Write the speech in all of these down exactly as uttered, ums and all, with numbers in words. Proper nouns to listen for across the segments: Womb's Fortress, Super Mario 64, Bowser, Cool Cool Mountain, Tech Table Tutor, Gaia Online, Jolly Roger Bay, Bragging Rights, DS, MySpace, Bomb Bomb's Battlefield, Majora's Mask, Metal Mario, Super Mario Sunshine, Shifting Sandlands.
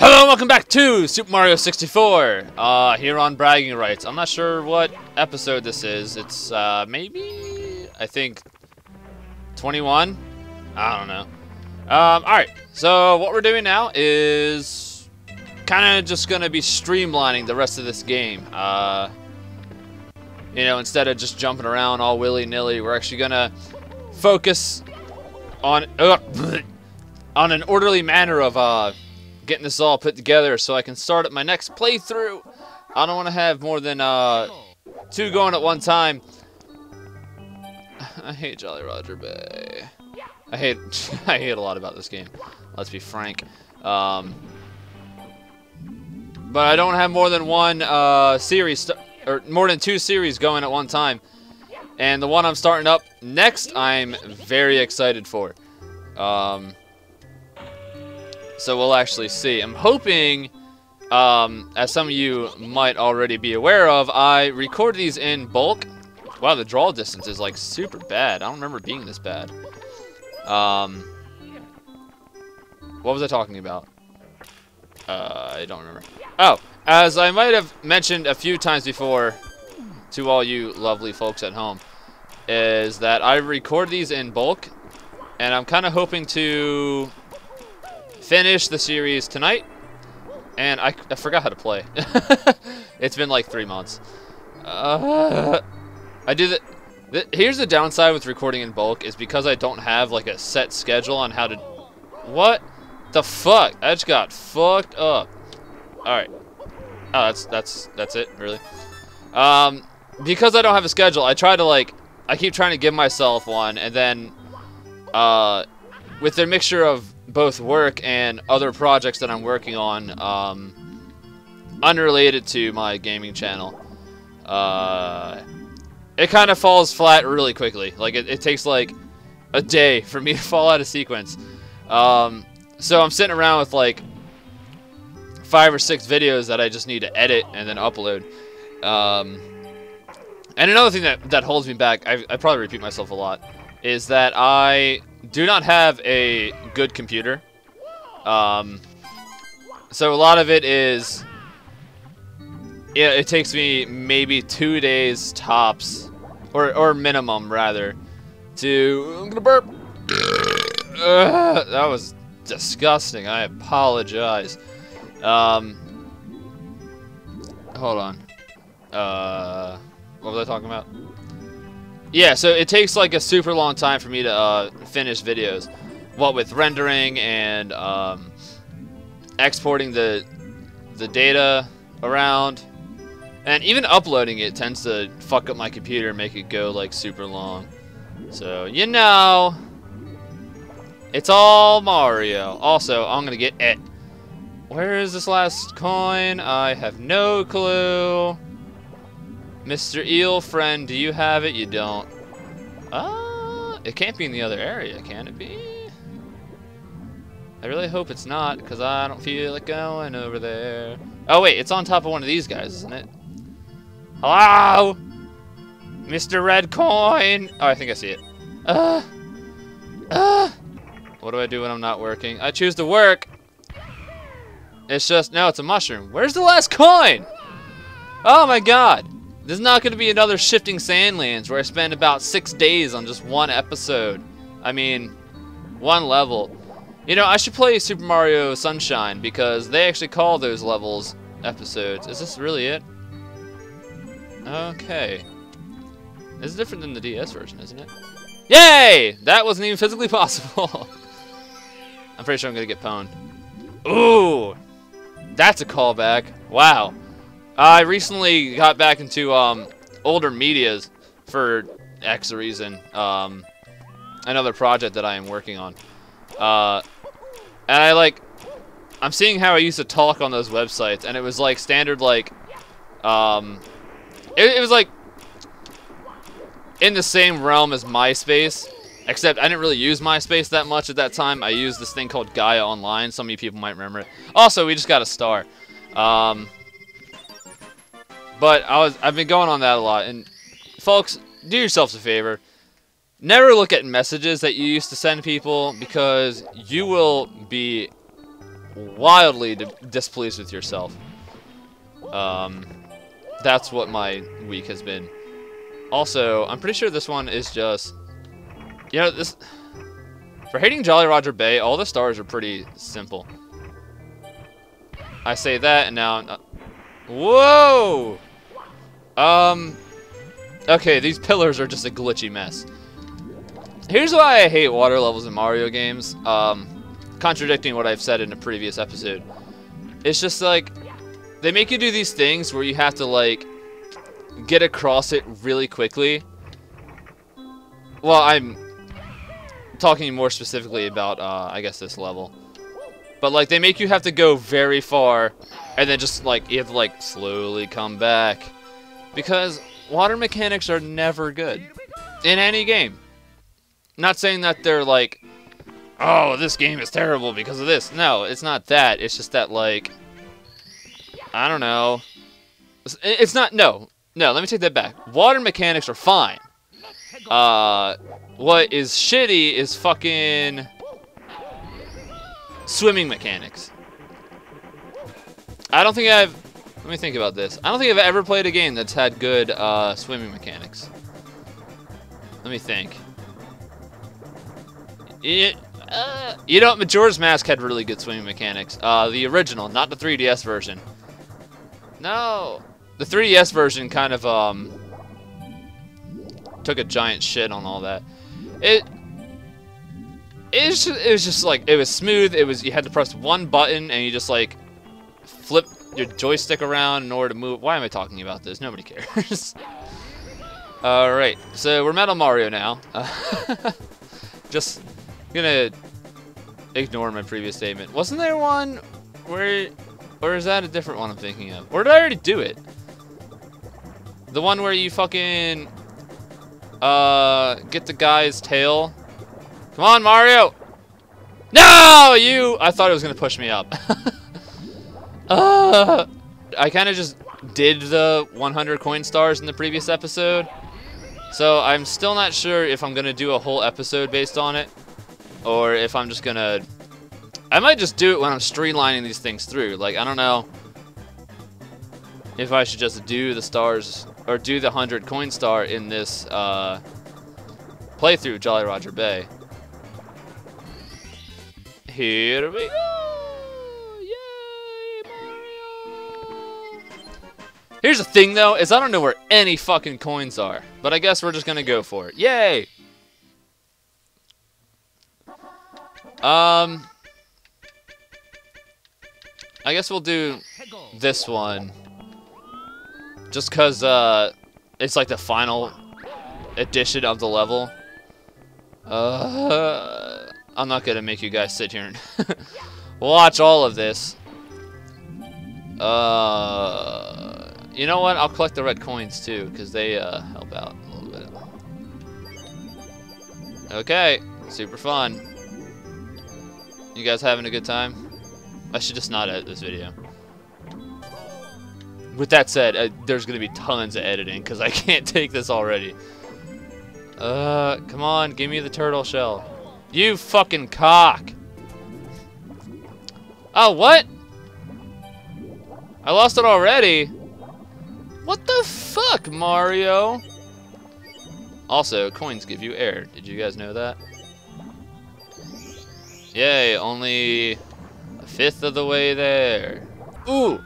Hello and welcome back to Super Mario sixty-four, uh, here on Bragging Rights. I'm not sure what episode this is. It's, uh, maybe, I think, twenty-one? I don't know. Um, alright, so what we're doing now is kind of just going to be streamlining the rest of this game. Uh, you know, instead of just jumping around all willy-nilly, we're actually going to focus on, uh, on an orderly manner of, uh... getting this all put together so I can start up my next playthrough. I don't want to have more than uh, two going at one time. I hate Jolly Roger Bay. I hate I hate a lot about this game. Let's be frank. Um, but I don't have more than one uh, series or more than two series going at one time. And the one I'm starting up next, I'm very excited for. Um, So we'll actually see. I'm hoping, um, as some of you might already be aware of, I record these in bulk. Wow, the draw distance is like super bad. I don't remember being this bad. Um, what was I talking about? Uh, I don't remember. Oh, as I might have mentioned a few times before to all you lovely folks at home, is that I record these in bulk, and I'm kind of hoping to finish the series tonight, and I, I forgot how to play. It's been like three months. Uh, I do the, the. Here's the downside with recording in bulk is because I don't have like a set schedule on how to. What the fuck? I just got fucked up. All right. Oh, that's that's that's it really. Um, because I don't have a schedule, I try to like. I keep trying to give myself one, and then, uh, with the mixture of both work and other projects that I'm working on, um, unrelated to my gaming channel, uh, it kind of falls flat really quickly. Like, it, it takes, like, a day for me to fall out of sequence. Um, so I'm sitting around with, like, five or six videos that I just need to edit and then upload. Um, and another thing that, that holds me back, I, I probably repeat myself a lot, is that I do not have a good computer, um, so a lot of it is, yeah, it takes me maybe two days tops, or or minimum rather, to. I'm gonna burp. Uh, that was disgusting. I apologize. Um, hold on. Uh, what was I talking about? Yeah, so it takes like a super long time for me to uh, finish videos. What with rendering and um, exporting the the data around, and even uploading it tends to fuck up my computer and make it go like super long. So you know, it's all Mario. Also, I'm gonna get it. Where is this last coin? I have no clue. Mister Eel friend, do you have it? You don't. Uh, it can't be in the other area, can it be? I really hope it's not, because I don't feel like going over there. Oh wait, it's on top of one of these guys, isn't it? Hello? Mister Red Coin! Oh, I think I see it. Uh, uh, what do I do when I'm not working? I choose to work! It's just, no, it's a mushroom. Where's the last coin? Oh my god! There's not going to be another Shifting Sandlands where I spend about six days on just one episode. I mean, one level. You know, I should play Super Mario Sunshine because they actually call those levels episodes. Is this really it? Okay. It's different than the D S version, isn't it? Yay! That wasn't even physically possible. I'm pretty sure I'm going to get pwned. Ooh! That's a callback. Wow. I recently got back into um, older medias for X reason. Um, another project that I am working on. Uh, and I like, I'm seeing how I used to talk on those websites, and it was like standard, like, um, it, it was like in the same realm as MySpace, except I didn't really use MySpace that much at that time. I used this thing called Gaia Online. Some of you people might remember it. Also, we just got a star. Um... But I was, I've been going on that a lot, and folks, do yourselves a favor. Never look at messages that you used to send people, because you will be wildly di displeased with yourself. Um, that's what my week has been. Also, I'm pretty sure this one is just, you know, this, for hating Jolly Roger Bay, all the stars are pretty simple. I say that, and now, uh, whoa! Um, okay, these pillars are just a glitchy mess. Here's why I hate water levels in Mario games, um, contradicting what I've said in a previous episode. It's just like, they make you do these things where you have to, like, get across it really quickly. Well, I'm talking more specifically about, uh, I guess, this level. But, like, they make you have to go very far, and then just, like, you have to, like, slowly come back. Because water mechanics are never good in any game. Not saying that they're, like, oh, this game is terrible because of this. No, it's not that. It's just that, like, I don't know. It's not, no. No, let me take that back. Water mechanics are fine. Uh, what is shitty is fucking swimming mechanics. I don't think I've... Let me think about this. I don't think I've ever played a game that's had good uh, swimming mechanics. Let me think. It, uh, you know, Majora's Mask had really good swimming mechanics. Uh, the original, not the three D S version. No! The three D S version kind of um, took a giant shit on all that. It... It was, just, it was just like, it was smooth, it was, you had to press one button and you just like flip your joystick around in order to move. Why am I talking about this? Nobody cares. Alright, so we're Metal Mario now. Uh, just gonna ignore my previous statement. Wasn't there one where, or is that a different one I'm thinking of? Or did I already do it? The one where you fucking uh, get the guy's tail? Come on, Mario! No, you! I thought it was gonna push me up. uh, I kind of just did the one hundred coin stars in the previous episode, so I'm still not sure if I'm gonna do a whole episode based on it, or if I'm just gonna... I might just do it when I'm streamlining these things through. Like, I don't know if I should just do the stars, or do the one hundred coin star in this uh, playthrough Jolly Roger Bay. Here we go! Yay, Mario! Here's the thing, though, is I don't know where any fucking coins are. But I guess we're just gonna go for it. Yay! Um... I guess we'll do this one. Just cause, uh... it's like the final edition of the level. Uh... I'm not gonna make you guys sit here and watch all of this. Uh, you know what? I'll collect the red coins too, because they uh, help out a little bit. Okay, super fun. You guys having a good time? I should just not edit this video. With that said, uh, there's gonna be tons of editing because I can't take this already. Uh, come on, give me the turtle shell. You fucking cock! Oh, what? I lost it already? What the fuck, Mario? Also, coins give you air. Did you guys know that? Yay, only a fifth of the way there. Ooh!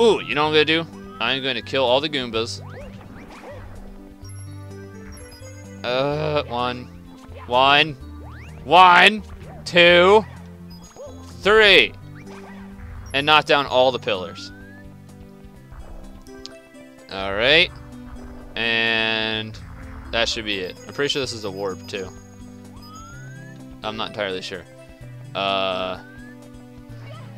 Ooh, you know what I'm gonna do? I'm gonna kill all the Goombas. Uh, one. One. One, two, three, and knock down all the pillars. All right, and that should be it. I'm pretty sure this is a warp too. I'm not entirely sure. Uh,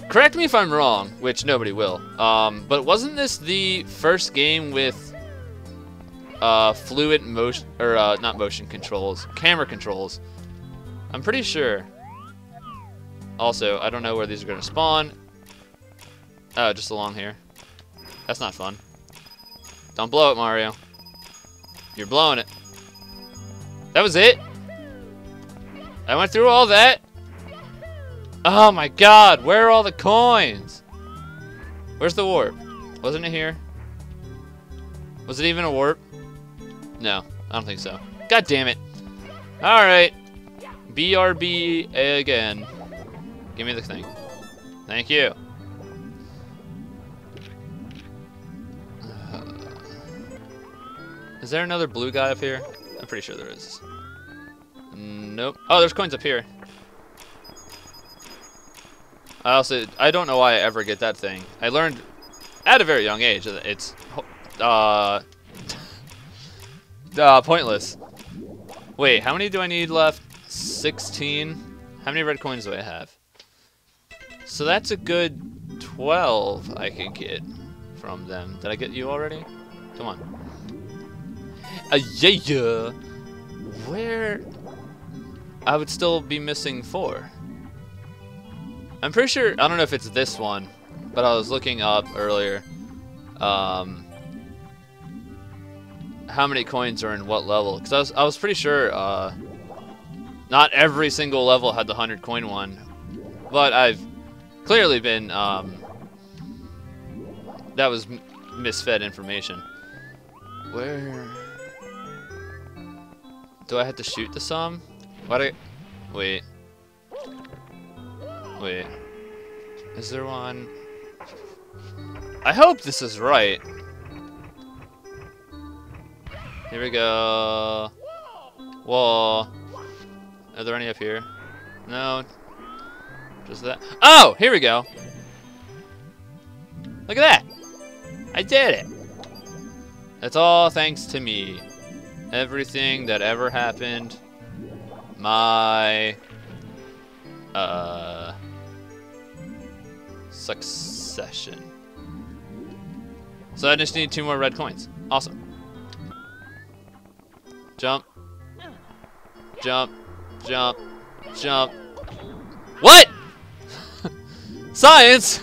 correct me if I'm wrong, which nobody will. Um, but wasn't this the first game with uh, fluid motion, or uh, not motion controls, camera controls? I'm pretty sure. Also, I don't know where these are gonna spawn. Oh, just along here. That's not fun. Don't blow it, Mario. You're blowing it. That was it? I went through all that? Oh my god, where are all the coins? Where's the warp? Wasn't it here? Was it even a warp? No, I don't think so. God damn it. Alright. B R B again. Give me the thing. Thank you. Uh, is there another blue guy up here? I'm pretty sure there is. Nope. Oh, there's coins up here. I also, I don't know why I ever get that thing. I learned at a very young age that it's uh, uh, pointless. Wait, how many do I need left? sixteen. How many red coins do I have? So that's a good twelve I can get from them. Did I get you already? Come on. Uh, yeah, yeah. Where? I would still be missing four. I'm pretty sure, I don't know if it's this one, but I was looking up earlier um, how many coins are in what level, because I was, I was pretty sure uh, not every single level had the one hundred coin one, but I've clearly been, um, that was m misfed information. Where? Do I have to shoot the sum? Why do I, wait. Wait, is there one? I hope this is right. Here we go. Wall. Are there any up here? No. Just that. Oh, here we go. Look at that. I did it. It's all thanks to me. Everything that ever happened. My. Uh. Succession. So I just need two more red coins. Awesome. Jump. Jump. Jump. Jump. What? Science!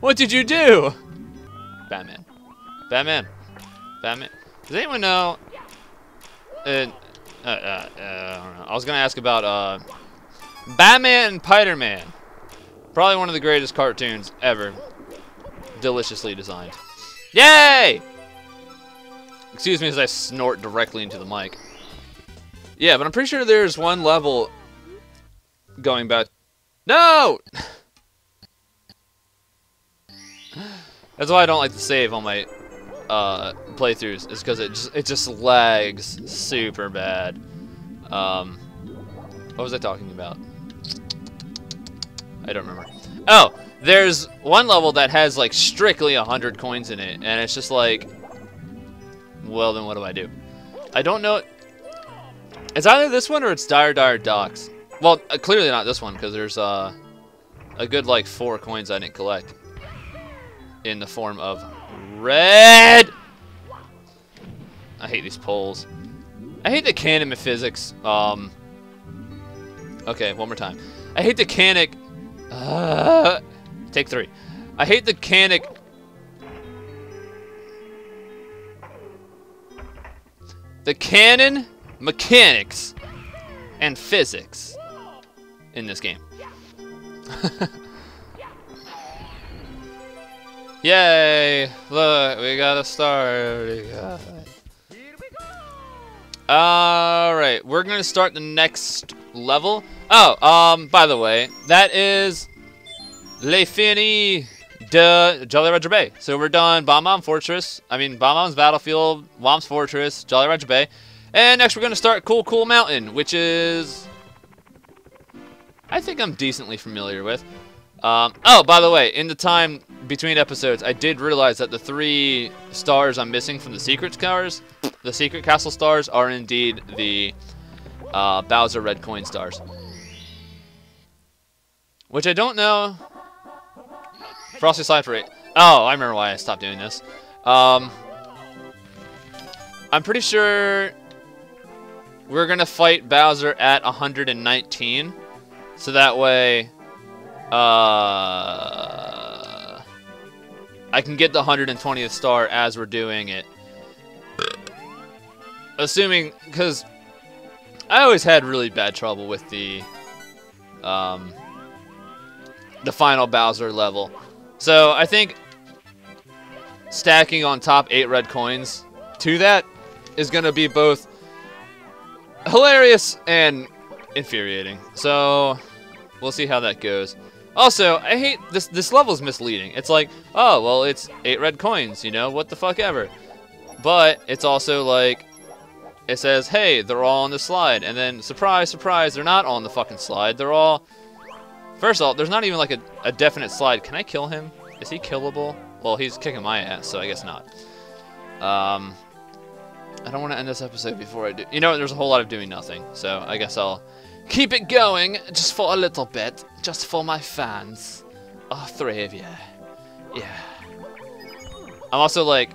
What did you do? Batman. Batman. Batman. Does anyone know? Uh, uh, uh, uh, I don't know. I was gonna ask about uh, Batman and Spider-Man. Probably one of the greatest cartoons ever. Deliciously designed. Yay! Excuse me as I snort directly into the mic. Yeah, but I'm pretty sure there's one level going back. No! That's why I don't like to save on my uh, playthroughs. Is because it just, it just lags super bad. Um, what was I talking about? I don't remember. Oh, there's one level that has like strictly one hundred coins in it, and it's just like, well, then what do I do? I don't know. It's either this one or it's Dire Dire Docks. Well, uh, clearly not this one, because there's uh, a good like four coins I didn't collect in the form of red. I hate these poles. I hate the canon of physics. Um, okay, one more time. I hate the canon. Uh, take three. I hate the canic. The canon, mechanics, and physics in this game. Yay! Look, we got a star. We got... All right, we're gonna start the next level. Oh, um, by the way, that is Le Fini de Jolly Roger Bay. So we're done Bomb Bomb's Fortress, I mean, Bomb Bomb's Battlefield, Womb's Fortress, Jolly Roger Bay. And next we're going to start Cool Cool Mountain, which is, I think I'm decently familiar with. Um, oh, by the way, in the time between episodes, I did realize that the three stars I'm missing from the secret cars, the secret castle stars, are indeed the uh, Bowser Red Coin stars. Which I don't know. Frosty Slide for eight. Oh, I remember why I stopped doing this. Um, I'm pretty sure we're going to fight Bowser at one hundred nineteen. So that way uh, I can get the one hundred twentieth star as we're doing it. Assuming, because I always had really bad trouble with the... Um, the final Bowser level. So I think stacking on top eight red coins to that is going to be both hilarious and infuriating. So we'll see how that goes. Also, I hate this. This level's misleading. It's like, oh, well, it's eight red coins, you know, what the fuck ever. But it's also like, it says, hey, they're all on the slide. And then, surprise, surprise, they're not on the fucking slide. They're all... First of all, there's not even like a, a definite slide. Can I kill him? Is he killable? Well, he's kicking my ass, so I guess not. Um, I don't want to end this episode before I do. You know, there's a whole lot of doing nothing. So I guess I'll keep it going just for a little bit. Just for my fans. Oh, three of you. Yeah. I'm also like...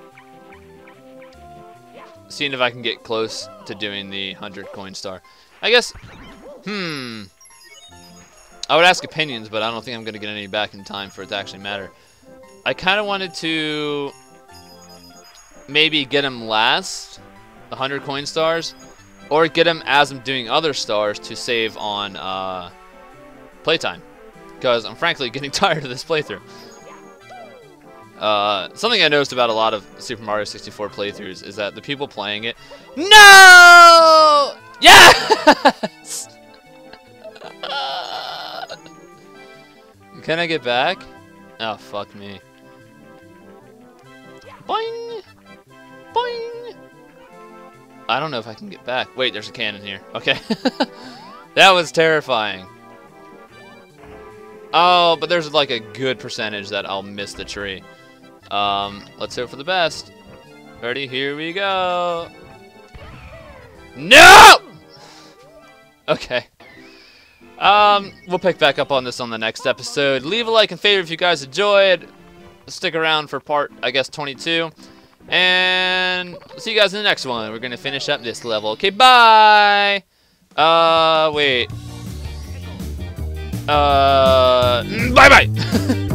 seeing if I can get close to doing the one hundred coin star. I guess, hmm. I would ask opinions, but I don't think I'm going to get any back in time for it to actually matter. I kind of wanted to maybe get him last, one hundred coin stars, or get him as I'm doing other stars to save on uh, playtime. Because I'm frankly getting tired of this playthrough. Uh, something I noticed about a lot of Super Mario sixty-four playthroughs is that the people playing it... No! Yes! Can I get back? Oh, fuck me. Boing! Boing! I don't know if I can get back. Wait, there's a cannon here. Okay. That was terrifying. Oh, but there's like a good percentage that I'll miss the tree. Um, let's hope for the best. Ready? Here we go. No! Okay. Um, we'll pick back up on this on the next episode. Leave a like and favorite if you guys enjoyed. Stick around for part, I guess, twenty-two. And see you guys in the next one. We're going to finish up this level. Okay, bye! Uh, wait. Uh, bye-bye!